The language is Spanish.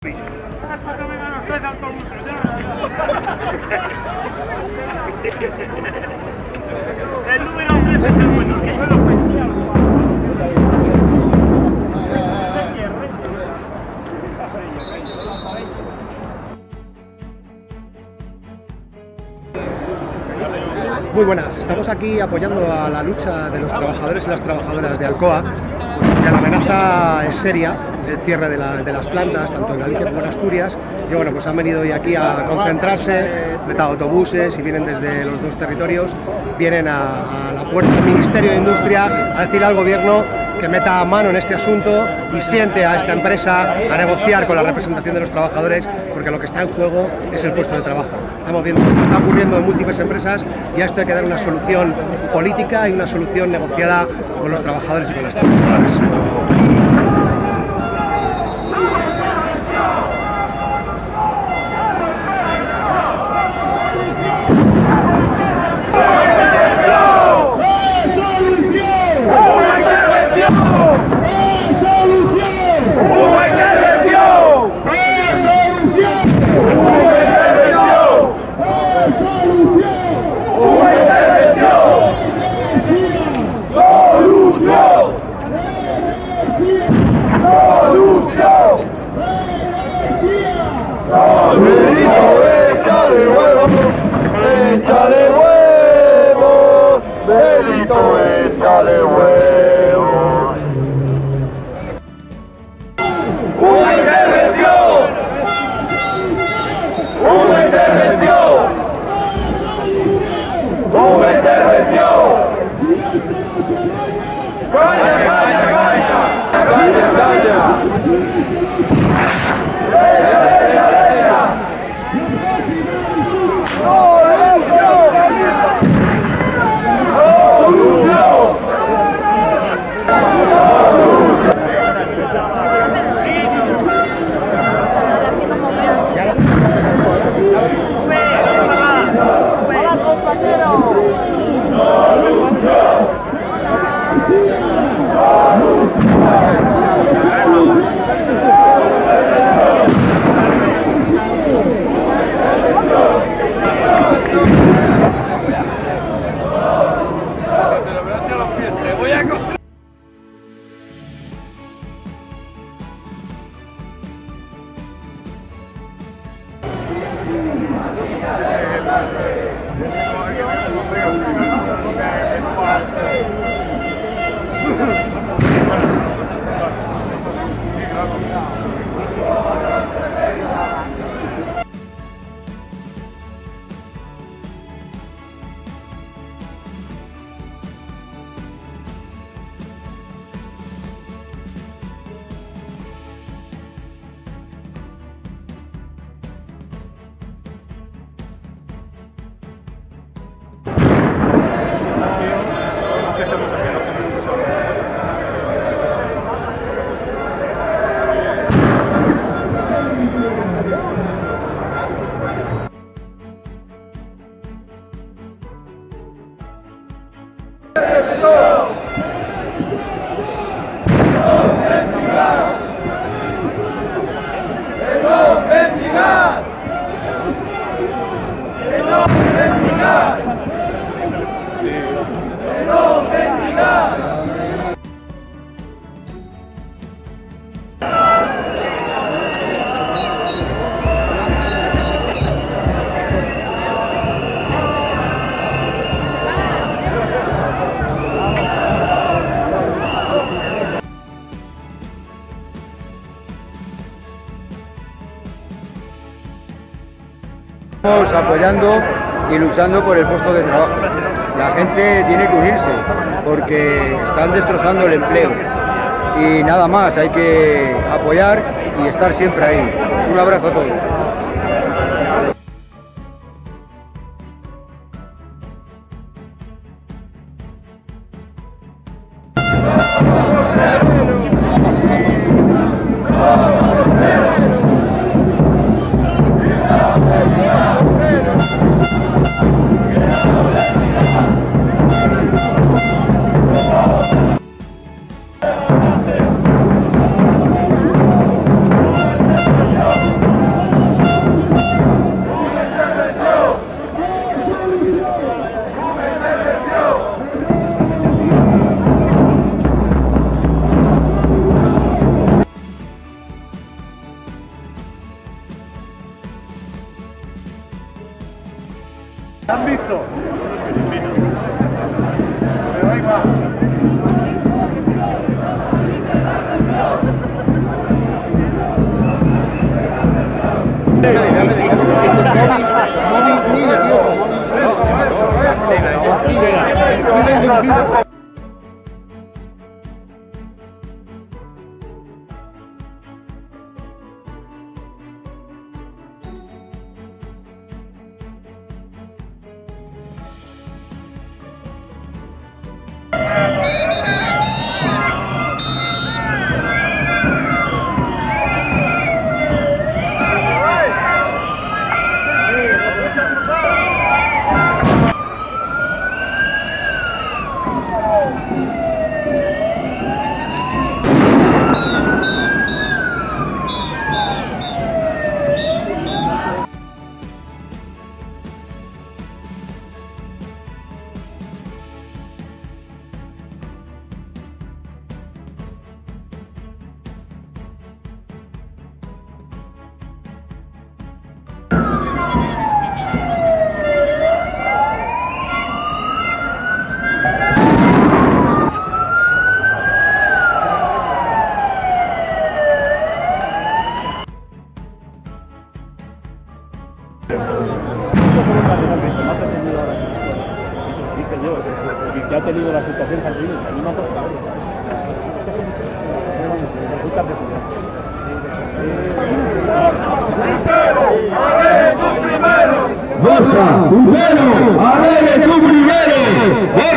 El número 3 es el bueno, que yo lo pensé algo. Muy buenas, estamos aquí apoyando a la lucha de los trabajadores y las trabajadoras de Alcoa, porque la amenaza es seria. El cierre de las plantas, tanto en Galicia como en Asturias, y bueno, pues han venido hoy aquí a concentrarse, de autobuses, y vienen desde los dos territorios, vienen a la puerta del Ministerio de Industria a decir al gobierno que meta mano en este asunto y siente a esta empresa a negociar con la representación de los trabajadores, porque lo que está en juego es el puesto de trabajo. Estamos viendo que esto está ocurriendo en múltiples empresas y a esto hay que dar una solución política y una solución negociada con los trabajadores y con las trabajadoras. Échale huevos. ¡Una intervención! ¡Calla! Estamos apoyando y luchando por el puesto de trabajo. La gente tiene que unirse porque están destrozando el empleo. Y nada más, hay que apoyar y estar siempre ahí. Un abrazo a todos. ¿Han visto? Pero ahí va. No, que ha tenido la situación que ha tenido, a mí me ha tocado. ¡Vamos! ¡Primero! ¡A ver, tú primero!